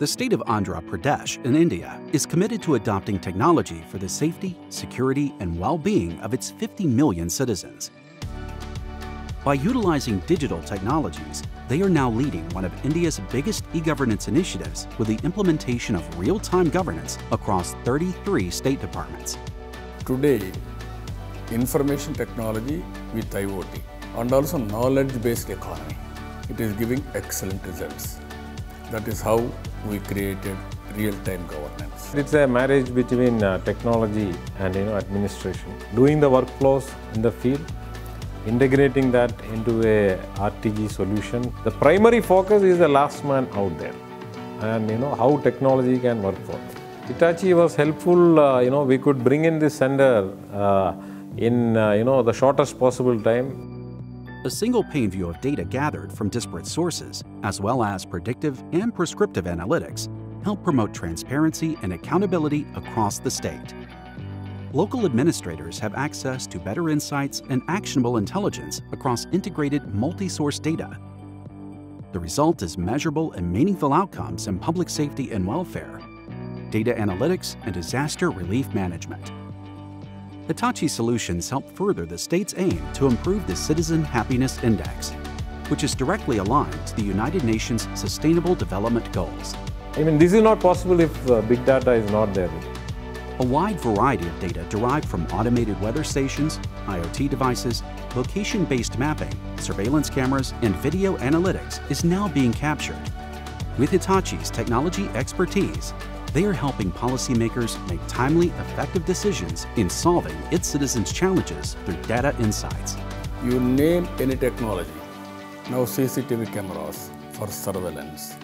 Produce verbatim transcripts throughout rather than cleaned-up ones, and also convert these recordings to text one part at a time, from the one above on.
The state of Andhra Pradesh in India is committed to adopting technology for the safety, security, and well-being of its fifty million citizens. By utilizing digital technologies, they are now leading one of India's biggest e-governance initiatives with the implementation of real-time governance across thirty-three state departments. Today, information technology with IoT and also knowledge-based economy, it is giving excellent results. That is how we created real-time governance. It's a marriage between uh, technology and you know, administration. Doing the workflows in the field, integrating that into a R T G solution. The primary focus is the last man out there, and you know how technology can work for it. Hitachi was helpful. Uh, you know, we could bring in this center uh, in uh, you know the shortest possible time. A single pane view of data gathered from disparate sources, as well as predictive and prescriptive analytics, help promote transparency and accountability across the state. Local administrators have access to better insights and actionable intelligence across integrated multi-source data. The result is measurable and meaningful outcomes in public safety and welfare, data analytics, and disaster relief management. Hitachi solutions help further the state's aim to improve the Citizen Happiness Index, which is directly aligned to the United Nations Sustainable Development Goals. I mean, this is not possible if uh, big data is not there. A wide variety of data derived from automated weather stations, IoT devices, location-based mapping, surveillance cameras, and video analytics is now being captured. With Hitachi's technology expertise, they are helping policymakers make timely, effective decisions in solving its citizens' challenges through data insights. You name any technology. Now C C T V cameras for surveillance,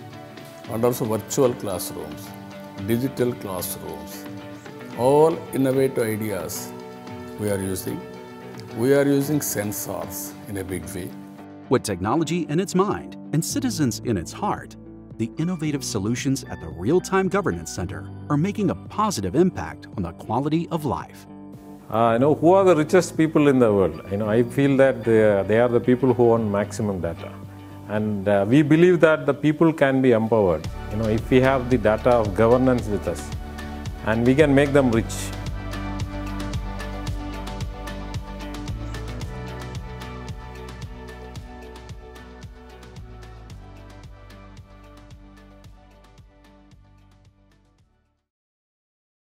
and also virtual classrooms, digital classrooms. All innovative ideas we are using. We are using sensors in a big way. With technology in its mind and citizens in its heart, the innovative solutions at the Real-Time Governance Center are making a positive impact on the quality of life. Uh, you know, who are the richest people in the world? You know, I feel that they are, they are the people who own maximum data. And uh, we believe that the people can be empowered. You know, if we have the data of governance with us, and we can make them rich.